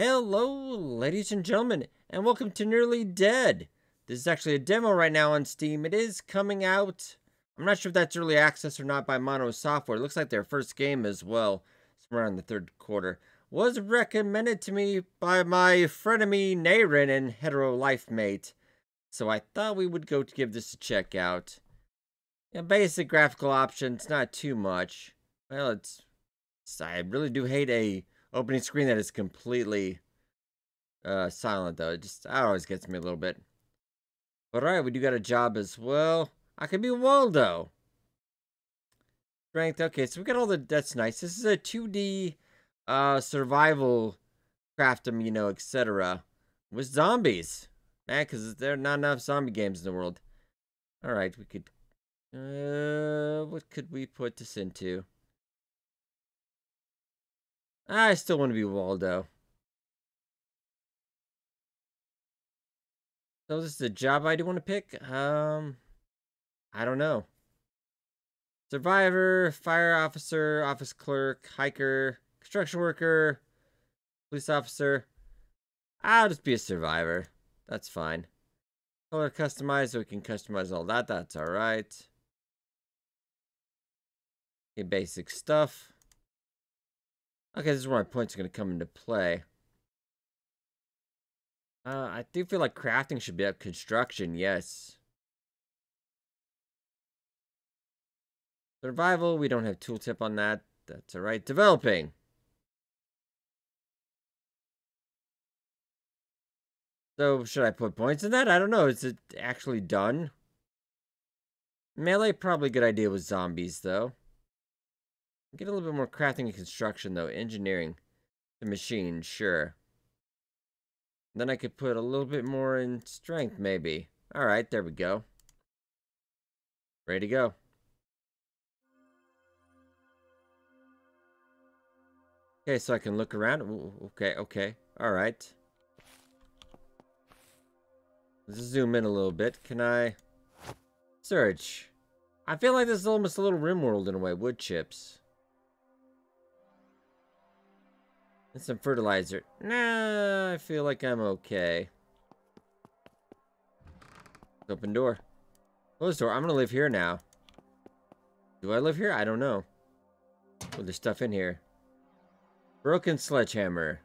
Hello, ladies and gentlemen, and welcome to Nearly Dead. This is actually a demo right now on Steam. It is coming out. I'm not sure if that's early access or not by Mono Software. It looks like their first game as well. Somewhere around the third quarter. Was recommended to me by my frenemy Naren and hetero life mate. So I thought we would go to give this a check out. Yeah, basic graphical options, not too much. Well, I really do hate a opening screen that is completely silent though. It always gets me a little bit. But alright, we do got a job as well. I could be Waldo. Strength, okay, so we got all the, that's nice. This is a 2D survival, craft them, you know, etc. with zombies. Man, because there are not enough zombie games in the world. Alright, we could, what could we put this into? I still want to be Waldo. So this is the job I do want to pick. I don't know. Survivor, fire officer, office clerk, hiker, construction worker, police officer. I'll just be a survivor. That's fine. Color customized, so we can customize all that. That's all right. Okay, basic stuff. Okay, this is where my points are going to come into play. I do feel like crafting should be up. Construction, yes. Survival, we don't have tooltip on that. That's alright. Developing. So, should I put points in that? I don't know. Is it actually done? Melee, probably a good idea with zombies, though. Get a little bit more crafting and construction, though. Engineering. The machine, sure. And then I could put a little bit more in strength, maybe. Alright, there we go. Ready to go. Okay, so I can look around. Ooh, okay, okay. Alright. Let's zoom in a little bit. Can I search? I feel like this is almost a little RimWorld in a way. Wood chips. And some fertilizer. Nah, I feel like I'm okay. Open door. Closed door. I'm gonna live here now. Do I live here? I don't know. Oh, there's stuff in here. Broken sledgehammer.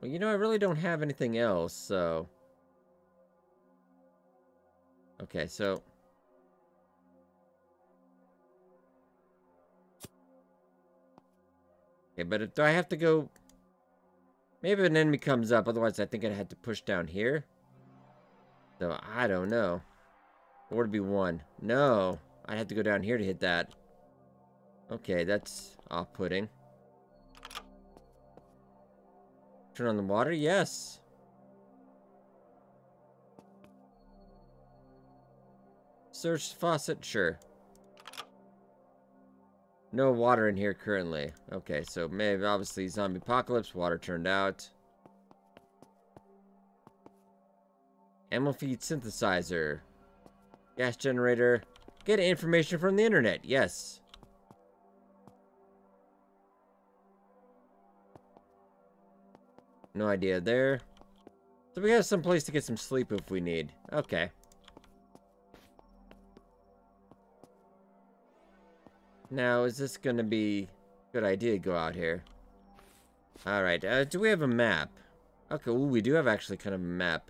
Well, you know, I really don't have anything else, so. Okay, so. Okay, but if, do I have to go? Maybe an enemy comes up, otherwise I think I'd have to push down here. So, I don't know. Or to be one. No, I'd have to go down here to hit that. Okay, that's off-putting. Turn on the water, yes. Search faucet, sure. No water in here currently. Okay, so maybe, obviously, zombie apocalypse, water turned out. Ammo feed synthesizer. Gas generator. Get information from the internet, yes. No idea there. So we have some place to get some sleep if we need. Okay. Now, is this gonna be a good idea to go out here? Alright, do we have a map? Okay, ooh, we do have actually kind of a map.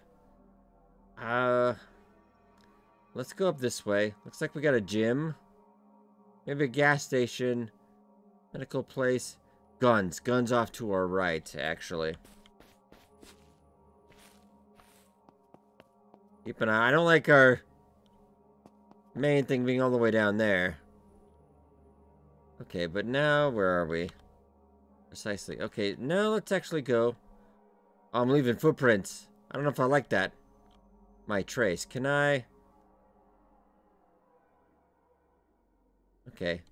Let's go up this way. Looks like we got a gym. Maybe a gas station. Medical place. Guns. Guns off to our right, actually. Keep an eye. I don't like our main thing being all the way down there. Okay, but now, where are we? Precisely. Okay, now let's actually go. Oh, I'm leaving footprints. I don't know if I like that. My trace. Can I? Okay.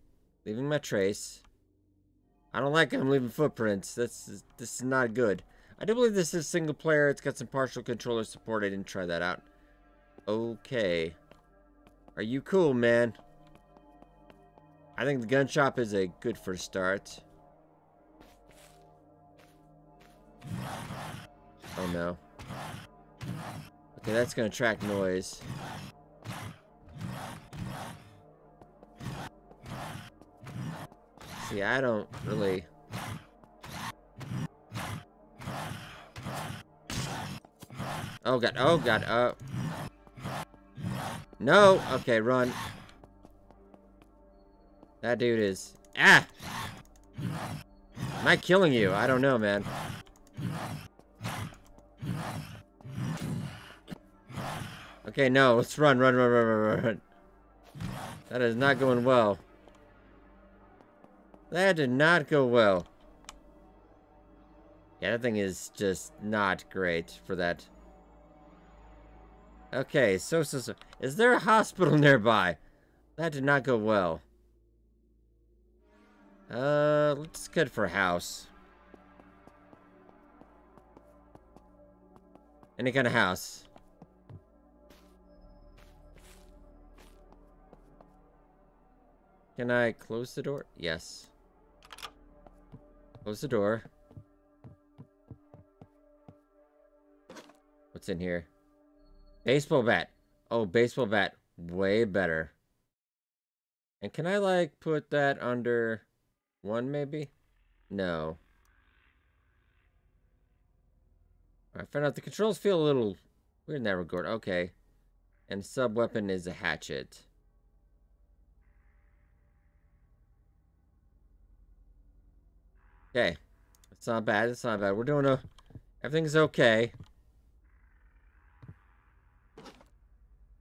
Leaving my trace. I don't like it. I'm leaving footprints. This is not good. I do believe this is single player. It's got some partial controller support. I didn't try that out. Okay. Are you cool, man? I think the gun shop is a good first start. Oh no. Okay, that's gonna attract noise. See, I don't really... Oh god, oh god, oh. No! Okay, run. That dude is... Ah! Am I killing you? I don't know, man. Okay, no, let's run, run, run, run, run, run. That is not going well. That did not go well. Yeah, that thing is just not great for that. Okay, so. Is there a hospital nearby? That did not go well. Let's go for a house. Any kind of house. Can I close the door? Yes. Close the door. What's in here? Baseball bat. Oh, baseball bat. Way better. And can I, like, put that under one, maybe? No. I found out the controls feel a little weird in that regard. Okay. And sub-weapon is a hatchet. Okay. It's not bad. It's not bad. We're doing a... Everything's okay.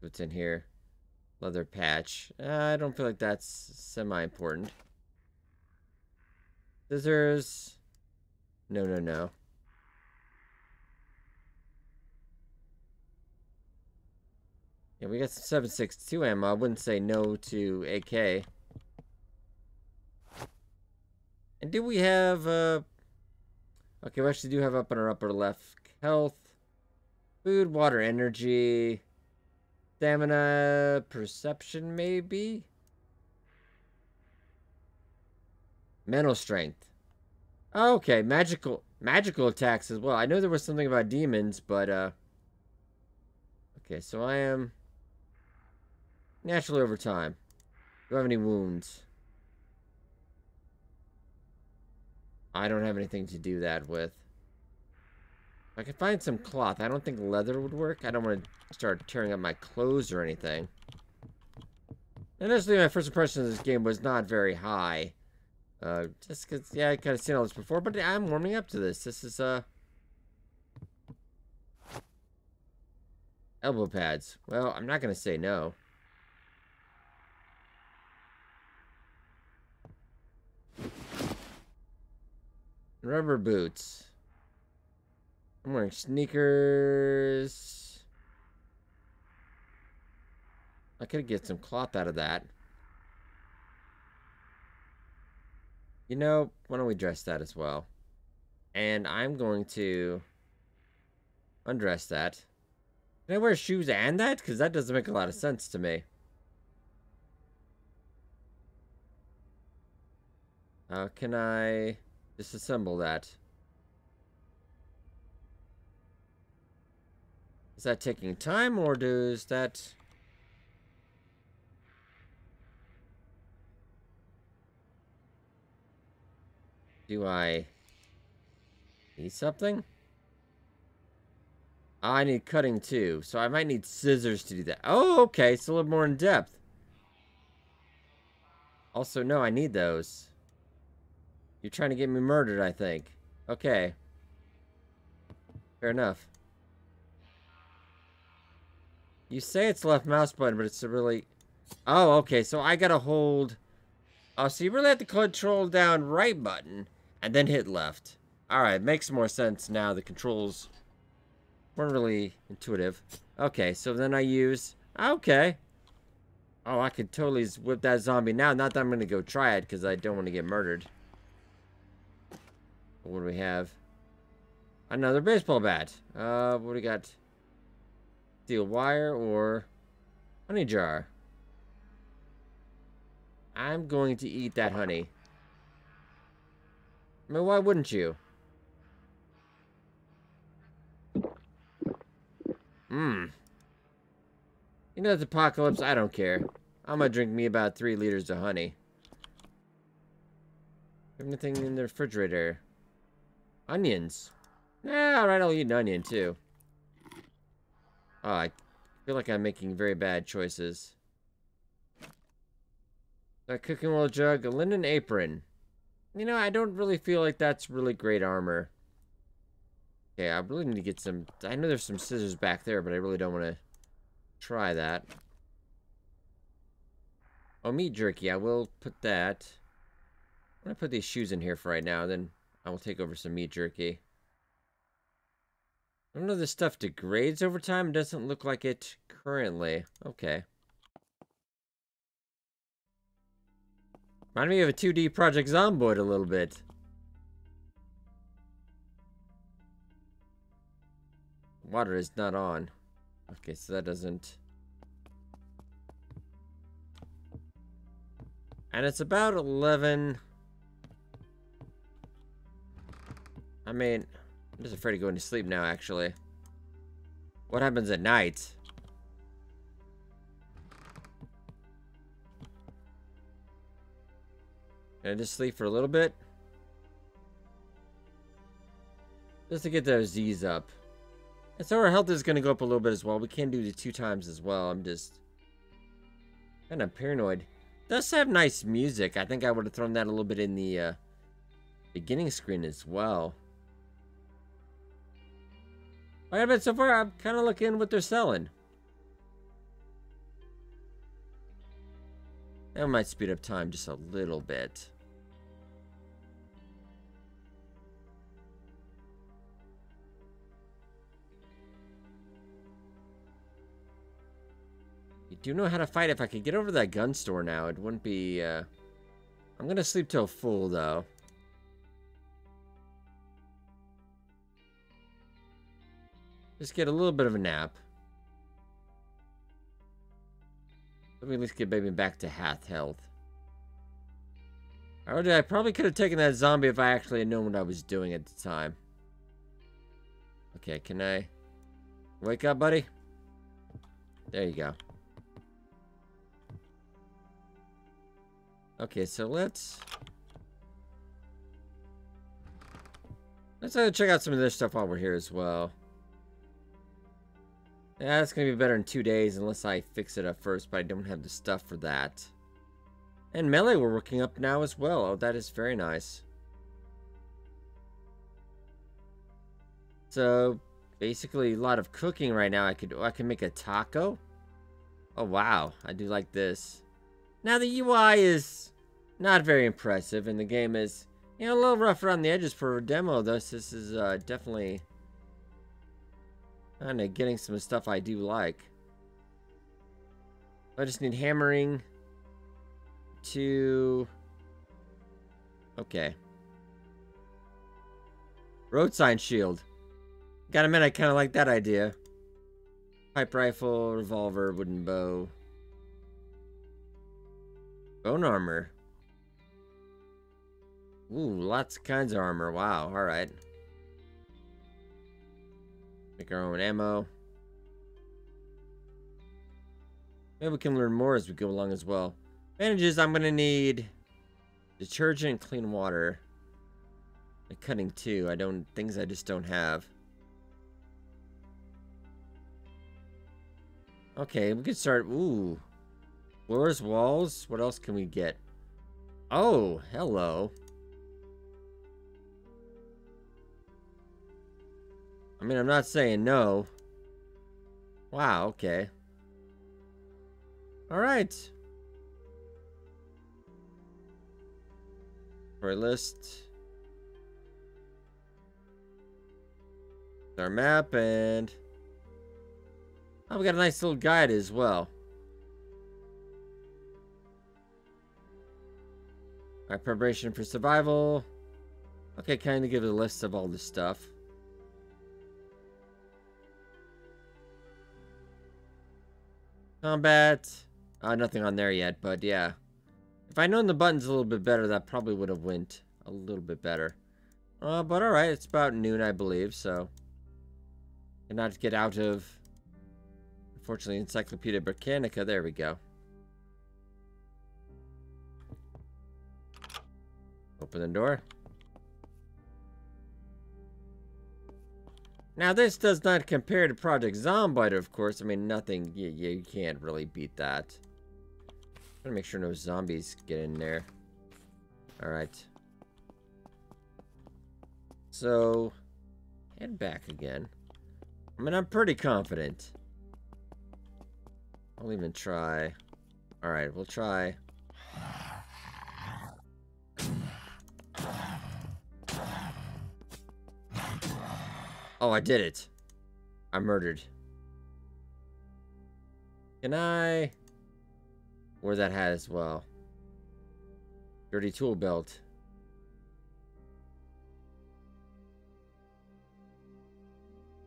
What's in here? Leather patch. I don't feel like that's semi-important. Scissors. No, no, no. Yeah, we got some 7.62 ammo. I wouldn't say no to AK. And do we have, okay, we actually do have up in our upper left health, food, water, energy, stamina, perception, maybe? Mental strength. Oh, okay, magical attacks as well. I know there was something about demons, but, okay, so I am naturally over time. Do I have any wounds? I don't have anything to do that with. I could find some cloth. I don't think leather would work. I don't want to start tearing up my clothes or anything. And honestly, my first impression of this game was not very high. Just because, yeah, I kind of seen all this before, but I'm warming up to this. This is, elbow pads. Well, I'm not going to say no. Rubber boots. I'm wearing sneakers. I could get some cloth out of that. You know, why don't we dress that as well? And I'm going to undress that. Can I wear shoes and that? Because that doesn't make a lot of sense to me. Can I... disassemble that. Is that taking time or does that... Do I need something? I need cutting too, so I might need scissors to do that. Oh, okay, it's a little more in depth. Also, no, I need those. You're trying to get me murdered, I think. Okay. Fair enough. You say it's left mouse button, but it's a really... Oh, okay, so I gotta hold... Oh, so you really have to control down right button, and then hit left. Alright, makes more sense now. The controls weren't really intuitive. Okay, so then I use... Okay. Oh, I could totally whip that zombie now. Not that I'm gonna go try it, because I don't want to get murdered. What do we have? Another baseball bat. What do we got? Steel wire or honey jar. I'm going to eat that honey. I mean, why wouldn't you? You know, it's apocalypse. I don't care. I'm gonna drink me about 3 liters of honey. Anything in the refrigerator? Onions. Nah, alright, I'll eat an onion too. Oh, I feel like I'm making very bad choices. A cooking oil jug, a linen apron. You know, I don't really feel like that's really great armor. Okay, I really need to get some... I know there's some scissors back there, but I really don't want to try that. Oh, meat jerky. I will put that... I'm going to put these shoes in here for right now, then I will take over some meat jerky. I don't know if this stuff degrades over time. It doesn't look like it currently. Okay. Remind me of a 2D Project Zomboid a little bit. Water is not on. Okay, so that doesn't... And it's about 11... I mean, I'm just afraid of going to sleep now, actually. What happens at night? Can I just sleep for a little bit? Just to get those Z's up. And so our health is going to go up a little bit as well. We can do the 2 times as well. I'm just kind of paranoid. It does have nice music. I think I would have thrown that a little bit in the beginning screen as well. I gotta admit, so far I'm kind of looking what they're selling. That might speed up time just a little bit. I do know how to fight. If I could get over to that gun store now, it wouldn't be... I'm gonna sleep till full, though. Just get a little bit of a nap. Let me at least get baby back to half health. I probably could have taken that zombie if I actually had known what I was doing at the time. Okay, can I... Wake up, buddy? There you go. Okay, so let's... Let's check out some of this stuff while we're here as well. Yeah, it's going to be better in 2 days unless I fix it up first, but I don't have the stuff for that. And melee we're working up now as well. Oh, that is very nice. So, basically a lot of cooking right now. I can make a taco. Oh, wow. I do like this. Now, the UI is not very impressive, and the game is, you know, a little rough around the edges for a demo. Thus, this is definitely... kind of getting some stuff I do like. I just need hammering to... Okay. Road sign shield. Gotta admit, I kind of like that idea. Pipe rifle, revolver, wooden bow. Bone armor. Ooh, lots of kinds of armor. Wow, alright. Make our own ammo. Maybe we can learn more as we go along as well. Bandages, I'm going to need detergent, clean water. And cutting too. Things I just don't have. Okay, we could start. Ooh. Floors, walls. What else can we get? Oh, hello. I mean, I'm not saying no. Wow, okay. Alright. For a list. Our map and... Oh, we got a nice little guide as well. Alright, preparation for survival. Okay, kind of give it a list of all this stuff. Combat. Nothing on there yet, but yeah. If I'd known the buttons a little bit better, that probably would have went a little bit better. But alright, it's about noon, I believe, so... Cannot get out of Fortunately, Encyclopedia Britannica, there we go. Open the door. Now, this does not compare to Project Zomboid, of course. I mean, nothing, you can't really beat that. I'm gonna make sure no zombies get in there. Alright. So, head back again. I mean, I'm pretty confident. I'll even try. Alright, we'll try. Oh, I did it. I murdered. Can I wear that hat as well? Dirty tool belt.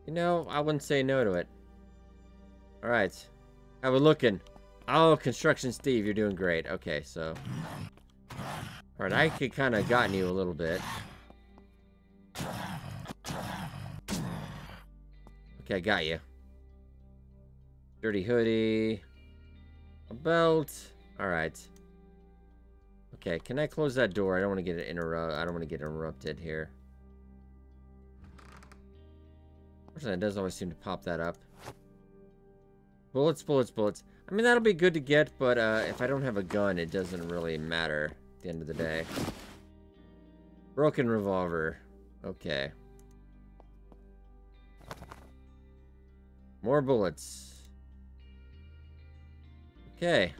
You know, I wouldn't say no to it. All right. How we looking? Oh, Construction Steve, you're doing great. Okay, so. All right, I could kind of gotten you a little bit. Okay, got you. Dirty hoodie. A belt. Alright. Okay, can I close that door? I don't want to get interrupted here. Unfortunately, it doesn't always seem to pop that up. Bullets, bullets, bullets. I mean, that'll be good to get, but if I don't have a gun, it doesn't really matter at the end of the day. Broken revolver. Okay. More bullets. Okay.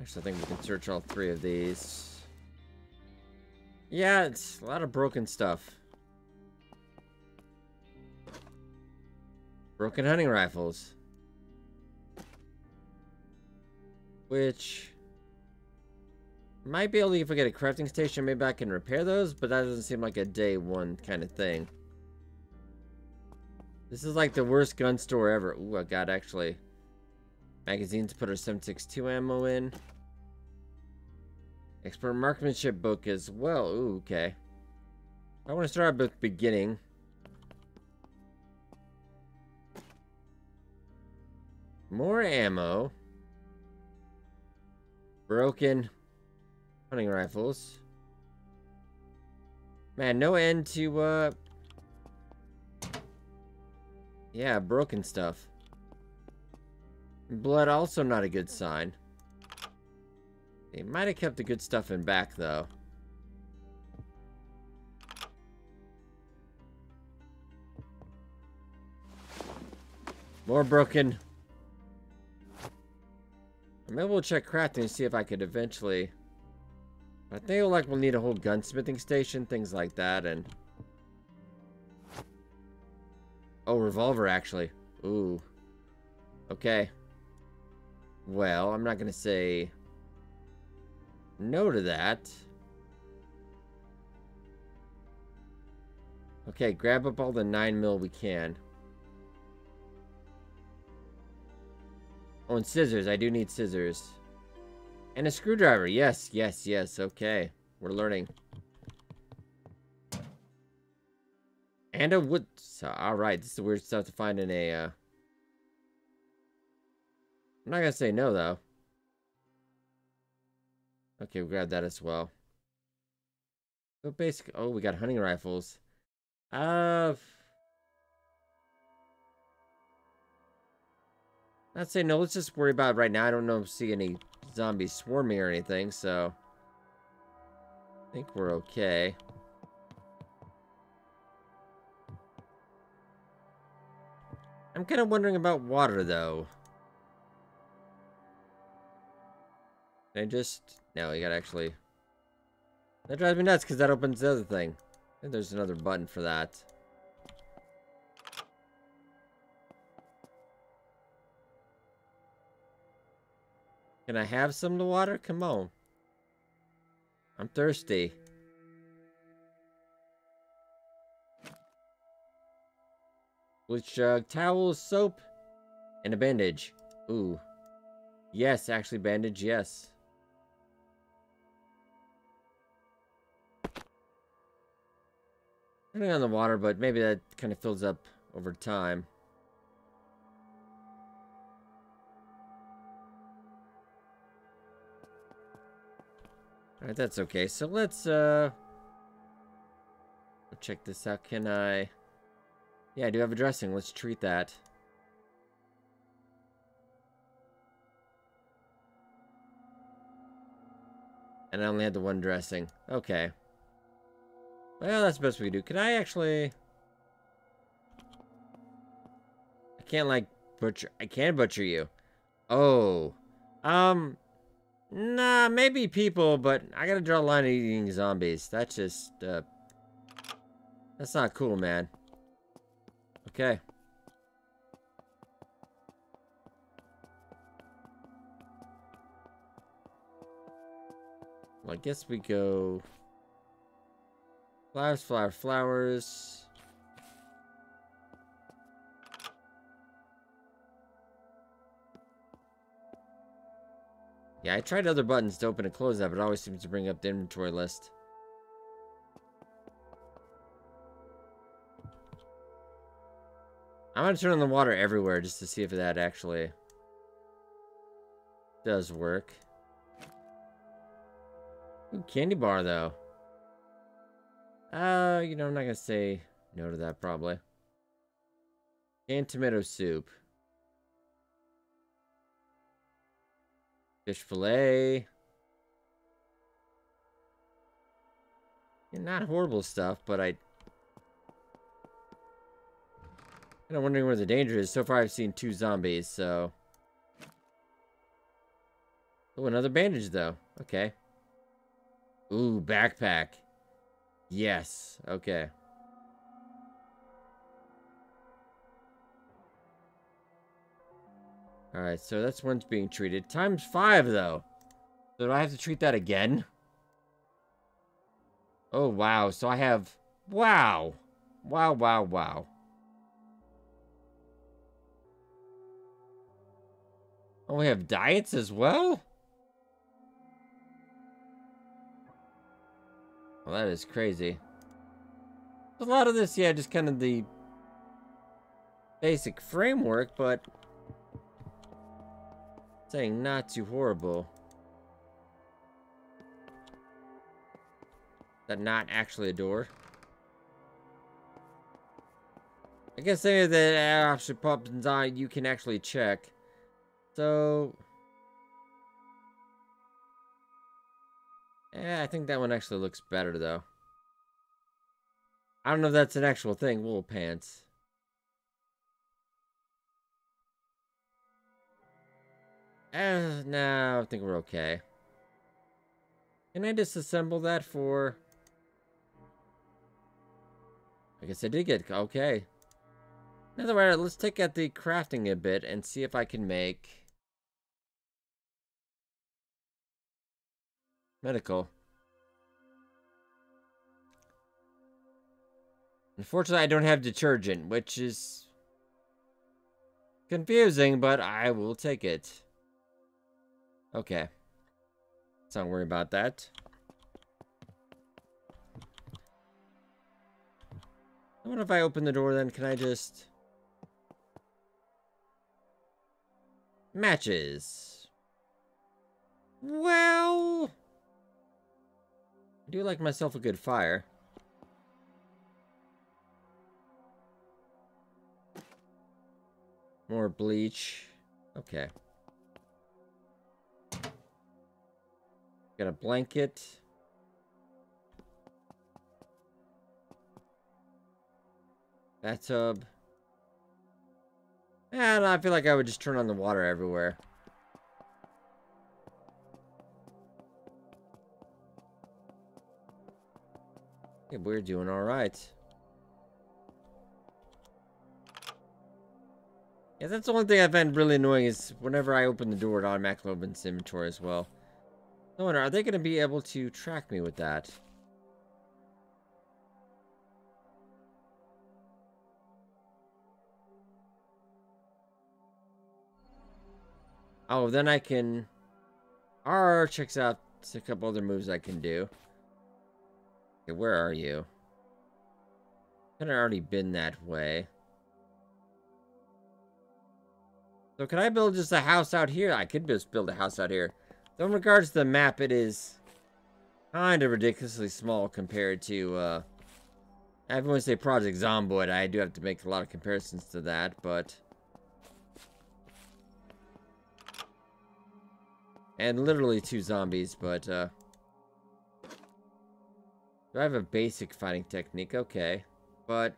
Actually, I think we can search all three of these. Yeah, it's a lot of broken stuff. Broken hunting rifles. Which... might be able to, if I get a crafting station, maybe I can repair those, but that doesn't seem like a day one kind of thing. This is like the worst gun store ever. Ooh, I got actually magazines to put our 7.62 ammo in. Expert marksmanship book as well. Ooh, okay. I want to start with beginning. More ammo. Broken hunting rifles. Man, no end to, yeah, broken stuff. Blood, also not a good sign. They might have kept the good stuff in back, though. More broken. Maybe we'll check crafting and see if I could eventually... I think like we'll need a whole gunsmithing station, things like that, and oh, revolver actually. Ooh. Okay. Well, I'm not gonna say no to that. Okay, grab up all the 9mm we can. Oh, and scissors. I do need scissors. And a screwdriver. Yes, yes, yes. Okay. We're learning. And a wood... Alright, this is the weird stuff to find in a... I'm not gonna say no, though. Okay, we'll grab that as well. So basically... Oh, we got hunting rifles. I'd say no. Let's just worry about it right now. I don't know if I see any... zombies swarming or anything, so I think we're okay. I'm kind of wondering about water, though. Can I just... No, you gotta actually... That drives me nuts, because that opens the other thing. I think there's another button for that. Can I have some of the water? Come on. I'm thirsty. With jug, towels, soap, and a bandage. Ooh. Yes, actually bandage, yes. Depending on the water, but maybe that kind of fills up over time. Alright, that's okay. So let's check this out. Can I... Yeah, I do have a dressing. Let's treat that. And I only had the one dressing. Okay. Well, that's the best we can do. Can I actually... I can't, like, butcher... I can butcher you. Oh. Nah, maybe people, but I gotta draw a line at eating zombies. That's just, that's not cool, man. Okay. Well, I guess we go... Flowers, flowers, flowers. Yeah, I tried other buttons to open and close that, but it always seems to bring up the inventory list. I'm gonna turn on the water everywhere just to see if that actually does work. Ooh, candy bar though. You know, I'm not gonna say no to that probably. And tomato soup. Fish fillet. Yeah, not horrible stuff, but I'm wondering where the danger is. So far, I've seen 2 zombies, so... Oh, another bandage, though. Okay. Ooh, backpack. Yes. Okay. Alright, so that's one's being treated. Times 5, though. So do I have to treat that again? Oh, wow. So I have... Wow. Wow, wow, wow. Oh, we have diets as well? Well, that is crazy. A lot of this, yeah, just kind of the basic framework, but saying not too horrible. Is that not actually a door? I guess any of the option options you can actually check. So, yeah, I think that one actually looks better, though. I don't know if that's an actual thing. Wool pants. No, I think we're okay. Can I disassemble that for... I guess I did get... Okay. Anyway, let's take out the crafting a bit and see if I can make... Medical. Unfortunately, I don't have detergent, which is confusing, but I will take it. Okay. Let's not worry about that. I wonder if I open the door then, can I just... Matches. Well... I do like myself a good fire. More bleach. Okay. Got a blanket. Bathtub. And I feel like I would just turn on the water everywhere. Yeah, we're doing all right. Yeah, that's the only thing I find really annoying is whenever I open the door, it automatically opens inventory as well. No wonder, are they going to be able to track me with that? Oh, then I can... R checks out a couple other moves I can do. Okay, where are you? Could have already been that way. So can I build just a house out here? I could just build a house out here. So in regards to the map, it is kind of ridiculously small compared to, everyone say Project Zomboid. I do have to make a lot of comparisons to that, but... And literally 2 zombies, but, Do I have a basic fighting technique? Okay, but...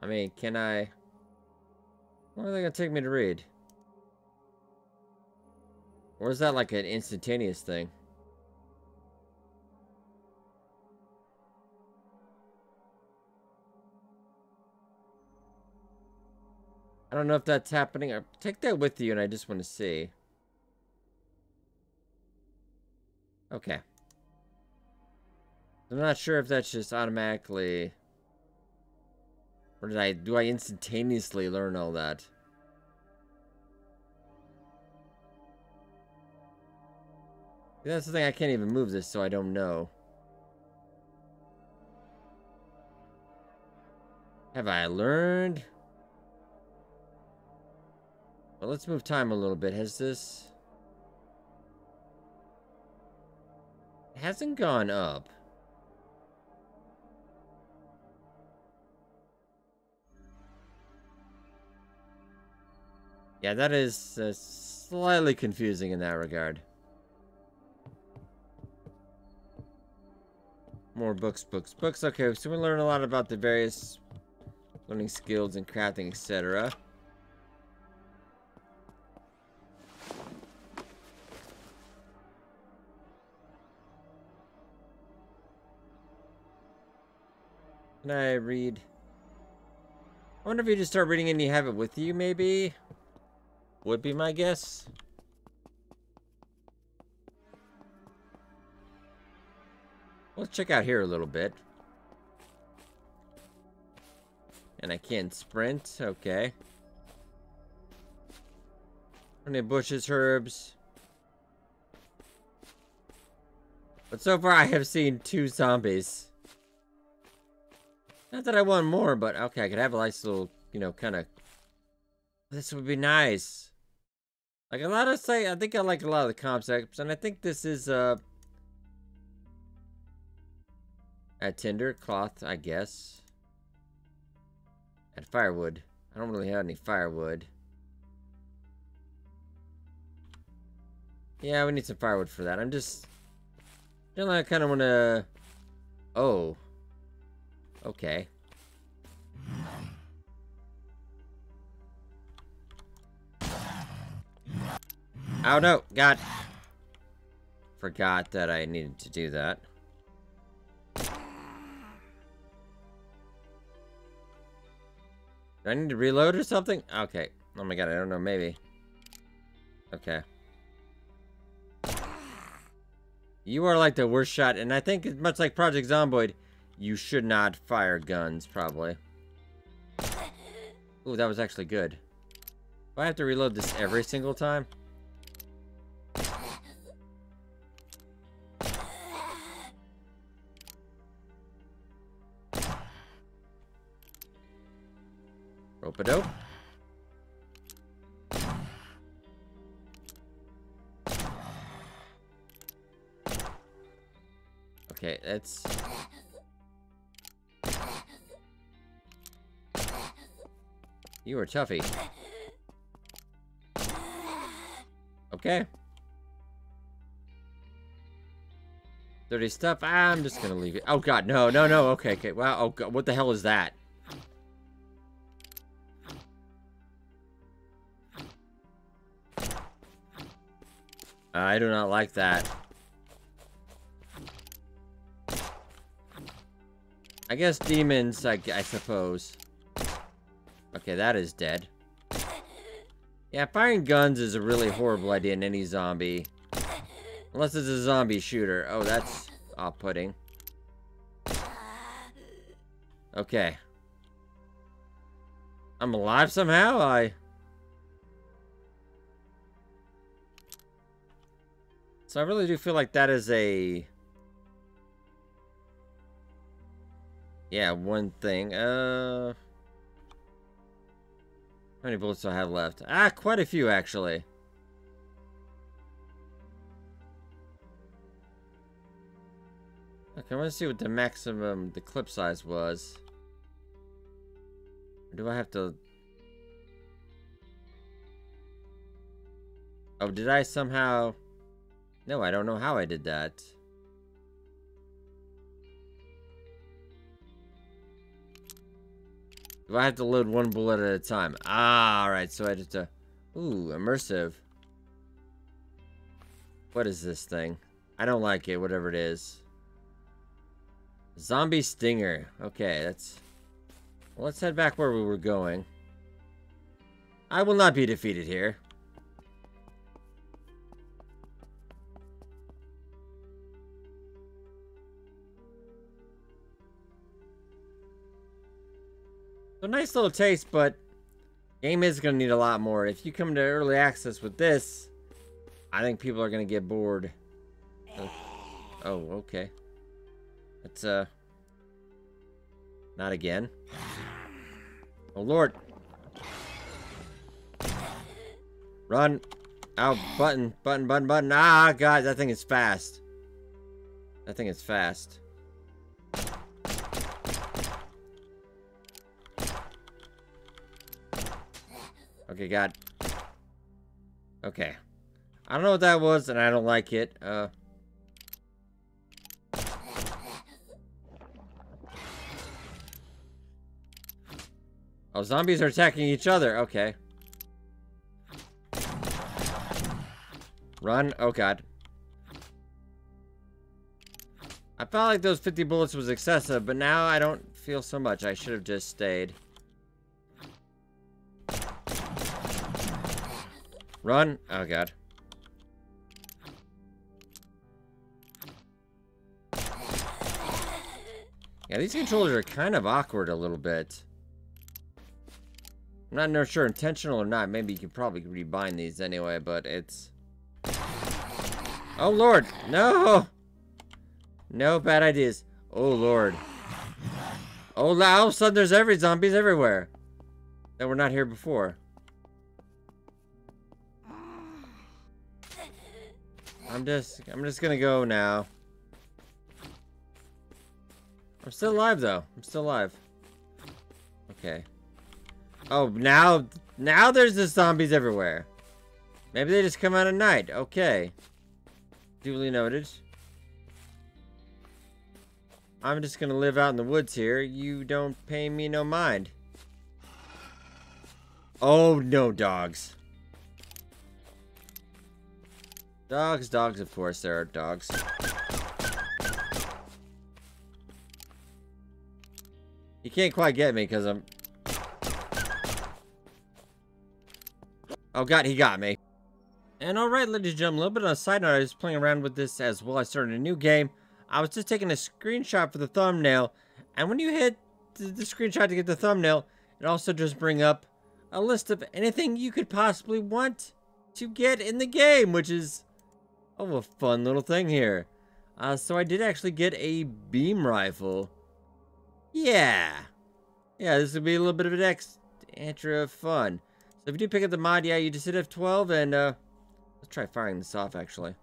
I mean, can I... How long are they gonna take me to read? Or is that like an instantaneous thing? I don't know if that's happening. I'll take that with you and I just want to see. Okay. I'm not sure if that's just automatically... Or do I instantaneously learn all that? That's the thing, I can't even move this, so I don't know. Have I learned? Well, let's move time a little bit. Has this... It hasn't gone up. Yeah, that is slightly confusing in that regard. More books, books, books. Okay, so we learn a lot about the various learning skills and crafting, etc. Can I read? I wonder if you just start reading and you have it with you, maybe? Would be my guess. Let's check out here a little bit. And I can't sprint. Okay. Plenty of bushes, herbs. But so far I have seen 2 zombies. Not that I want more, but okay, I could have a nice little, you know, kind of... This would be nice. Like a lot of say, I think I like a lot of the concepts, and I think this is at tinder, cloth, I guess. At firewood. I don't really have any firewood. Yeah, we need some firewood for that. I'm just... I kind of want to... Oh. Okay. Oh no, God. Forgot that I needed to do that. Do I need to reload or something? Okay. Oh my god, I don't know, maybe. Okay. You are like the worst shot, and I think much like Project Zomboid, you should not fire guns, probably. Ooh, that was actually good. Do I have to reload this every single time? Rope-a-dope. Okay, that's... You are toughy. Okay. Dirty stuff. I'm just gonna leave it. Oh god, no, no, no. Okay, okay. Wow, oh god, what the hell is that? I do not like that. I guess demons, I suppose. Okay, that is dead. Yeah, firing guns is a really horrible idea in any zombie. Unless it's a zombie shooter. Oh, that's off-putting. Okay. I'm alive somehow? So I really do feel like that is a Yeah, one thing. How many bullets do I have left? Ah, quite a few, actually. Okay, I want to see what the maximum, the clip size was. Or do I have to... Oh, did I somehow... No, I don't know how I did that. Do I have to load one bullet at a time? Ah, alright, so I just... Ooh, immersive. What is this thing? I don't like it, whatever it is. Zombie Stinger. Okay, that's... Well, let's head back where we were going. I will not be defeated here. So nice little taste, but game is going to need a lot more. If you come to early access with this, I think people are going to get bored. Oh, okay. That's, not again. Oh, Lord. Run. Ow, button. Ah, God, that thing is fast. That thing is fast. Okay, God. Okay. I don't know what that was, and I don't like it. Oh, zombies are attacking each other. Okay. Run. Oh, God. I felt like those 50 bullets was excessive, but now I don't feel so much. I should have just stayed. Run. Oh, God. Yeah, these controllers are kind of awkward a little bit. I'm not sure intentional or not. Maybe you could probably rebind these anyway, but it's... Oh, Lord. No. No bad ideas. Oh, Lord. Oh, all of a sudden there's zombies everywhere that were not here before. I'm just gonna go now. I'm still alive, though. I'm still alive. Okay. Oh, now there's the zombies everywhere. Maybe they just come out at night. Okay. Duly noted. I'm just gonna live out in the woods here. You don't pay me no mind. Oh, no, dogs. Dogs, of course, there are dogs. You can't quite get me because I'm... Oh, God, he got me. And alright, ladies and gentlemen, a little bit on a side note, I was playing around with this as well. I started a new game. I was just taking a screenshot for the thumbnail, and when you hit the screenshot to get the thumbnail, it also just brings up a list of anything you could possibly want to get in the game, which is, oh, a fun little thing here. So I did actually get a beam rifle. Yeah. Yeah, this would be a little bit of an extra fun. So if you do pick up the mod, yeah, you just hit F12 and, let's try firing this off, actually.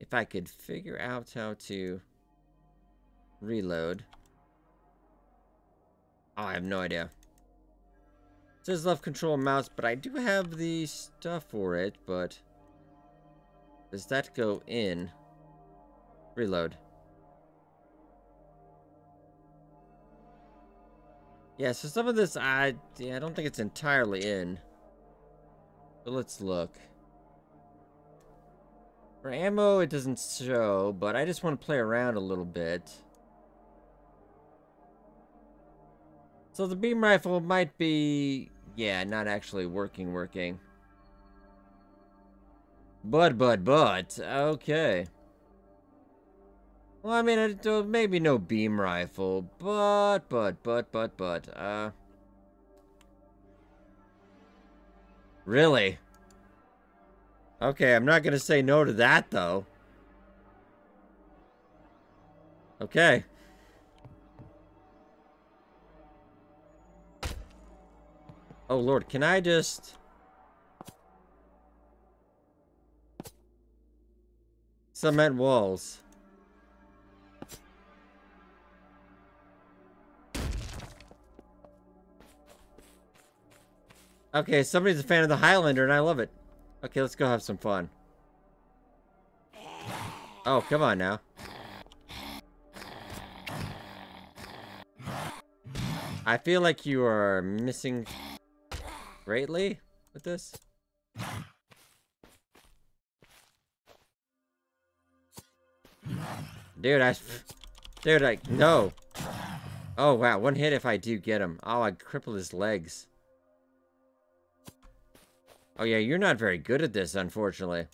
If I could figure out how to reload. Oh, I have no idea. It says left control mouse, but I do have the stuff for it, but... Does that go in? Reload. Yeah, so some of this, I don't think it's entirely in. But let's look. For ammo, it doesn't show, but I just want to play around a little bit. So the beam rifle might be, yeah, not actually working. But, okay. Well, I mean, maybe no beam rifle, but, really? Okay, I'm not gonna say no to that, though. Okay. Oh, Lord, can I just... cement walls. Okay, somebody's a fan of the Highlander, and I love it. Okay, let's go have some fun. Oh, come on now. I feel like you are missing greatly with this. Dude, no. Oh, wow. One hit if I do get him. Oh, I crippled his legs. Oh, yeah. You're not very good at this, unfortunately.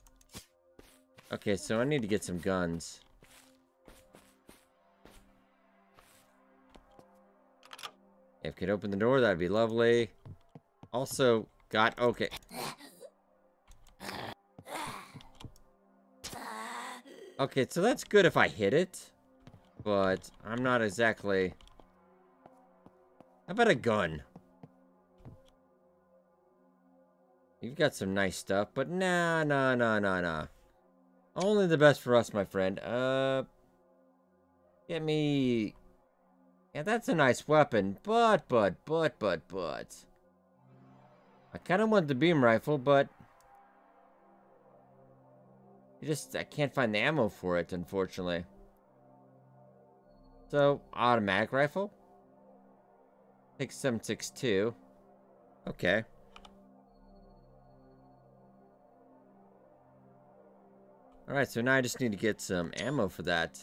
Okay, so I need to get some guns. If I could open the door, that'd be lovely. Also, God, okay. Okay, so that's good if I hit it, but I'm not exactly... How about a gun? You've got some nice stuff, but nah. Only the best for us, my friend. Get me... Yeah, that's a nice weapon, but... I kind of want the beam rifle, but... I can't find the ammo for it, unfortunately. So, automatic rifle. Take 7.62. Okay. Alright, so now I just need to get some ammo for that.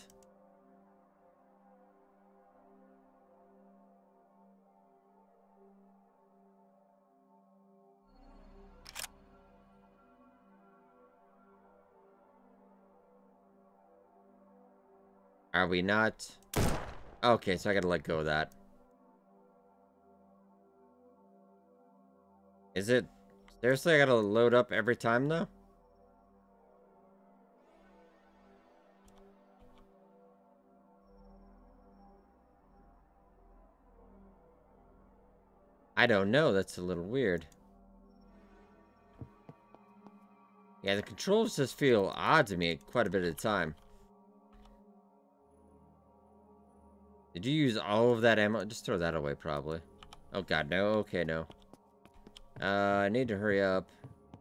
Are we not? Okay, so I gotta let go of that. Is it? Seriously, I gotta load up every time, though? I don't know, that's a little weird. Yeah, the controls just feel odd to me quite a bit of the time. Did you use all of that ammo? Just throw that away, probably. Oh, God, no. Okay, no. I need to hurry up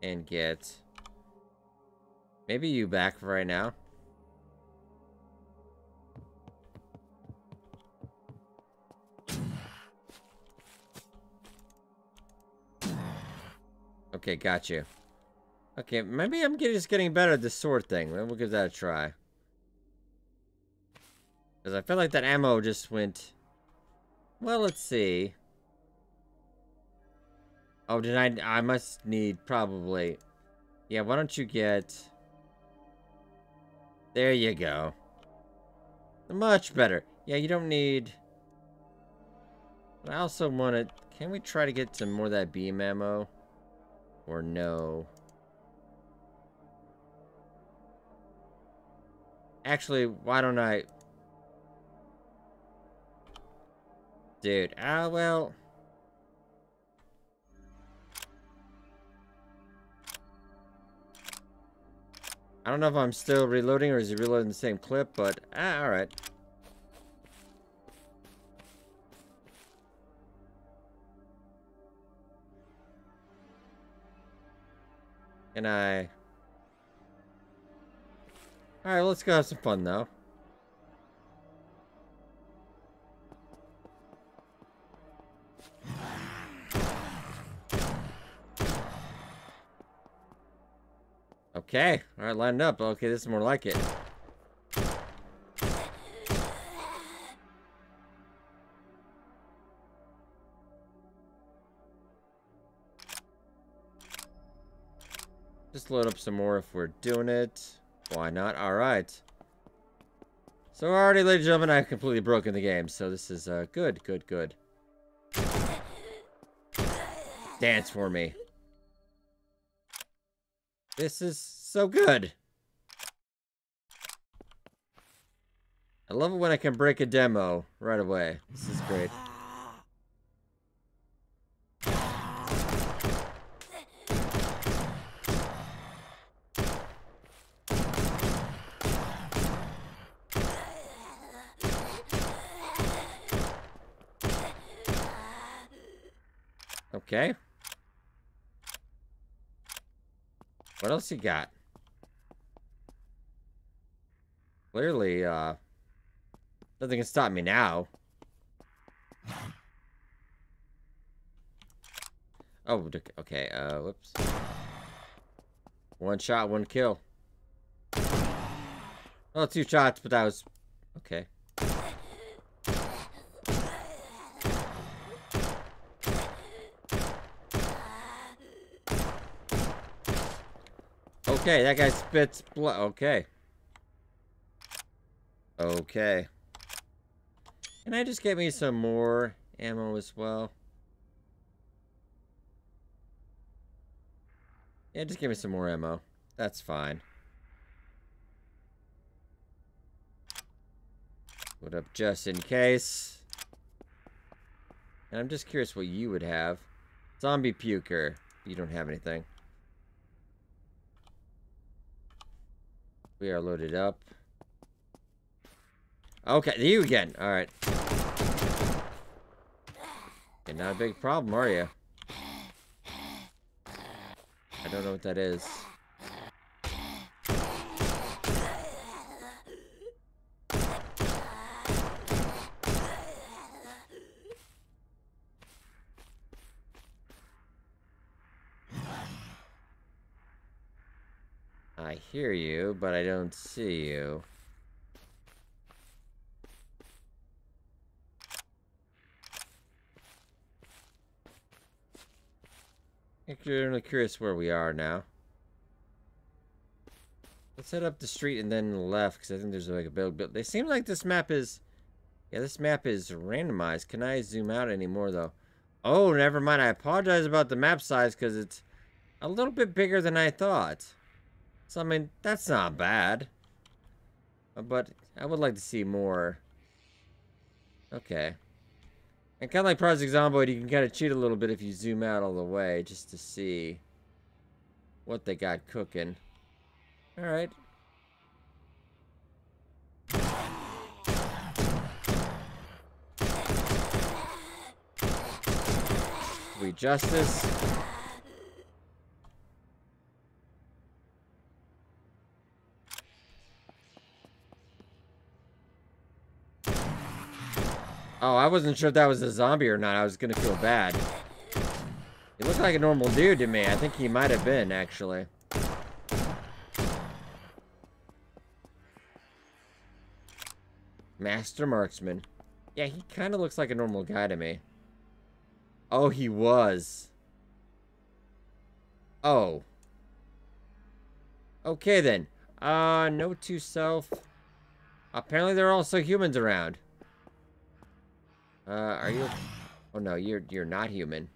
and get... Maybe you back for right now. Okay, got you. Okay, maybe I'm just getting better at this sword thing. Maybe we'll give that a try. Because I feel like that ammo just went... Well, let's see. Oh, did I must need probably... Yeah, why don't you get... There you go. Much better. Yeah, you don't need... But I also want to... Can we try to get some more of that beam ammo? Or no? Actually, why don't I... Dude, well. I don't know if I'm still reloading or is he reloading the same clip, but alright. Can I? Alright, let's go have some fun though. Okay, all right, lined up. Okay, this is more like it. Just load up some more if we're doing it. Why not? All right. So already, ladies and gentlemen, I've completely broken the game. So this is good. Dance for me. This is so good. I love it when I can break a demo right away. This is great. Okay. What else you got? Clearly, nothing can stop me now. Oh, okay, whoops. One shot, one kill. Well, two shots, but that was... okay. Okay, that guy spits blood. Okay. Okay. Can I just get me some more ammo as well? Yeah, just give me some more ammo. That's fine. Put up just in case. And I'm just curious what you would have. Zombie puker. You don't have anything. We are loaded up. Okay, you again. All right. You're not a big problem, are you? I don't know what that is. I hear you, but I don't see you. I'm really curious where we are now. Let's head up the street and then left, because I think there's like a build. They seem like this map is... yeah, this map is randomized. Can I zoom out anymore, though? Oh, never mind. I apologize about the map size, because it's a little bit bigger than I thought. So, I mean, that's not bad. But I would like to see more. Okay. And kind of like Project Zomboid, you can kind of cheat a little bit if you zoom out all the way just to see what they got cooking. Alright. We justice. Oh, I wasn't sure if that was a zombie or not. I was gonna feel bad. He looked like a normal dude to me. I think he might have been, actually. Master Marksman. Yeah, he kind of looks like a normal guy to me. Oh, he was. Oh. Okay, then. Note to self. Apparently, there are also humans around. Are you? Oh no, you're not human.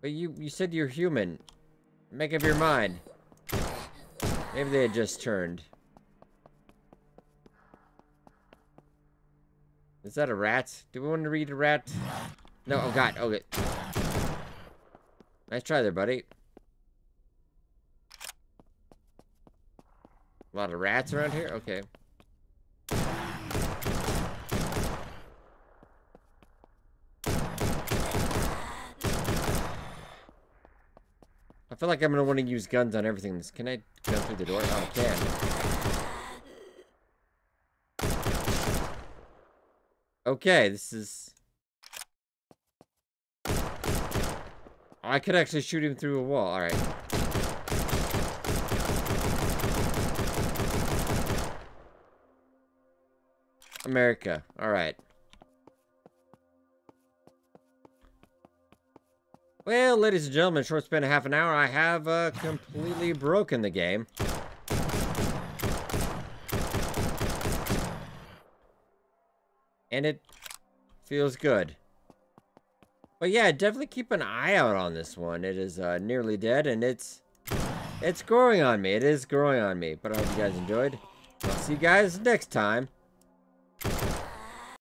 But you said you're human. Make up your mind. Maybe they had just turned. Is that a rat? Do we want to read a rat? No. Oh god. Okay. Nice try there, buddy. A lot of rats around here. Okay. I feel like I'm gonna want to use guns on everything. Can I go through the door? Oh, I can. Okay, this is... I could actually shoot him through a wall. All right. America. All right. Well, ladies and gentlemen, short span of half an hour, I have completely broken the game. And it feels good. But yeah, definitely keep an eye out on this one. It is Nearly Dead, and it's It's growing on me. It is growing on me. But I hope you guys enjoyed. I'll see you guys next time.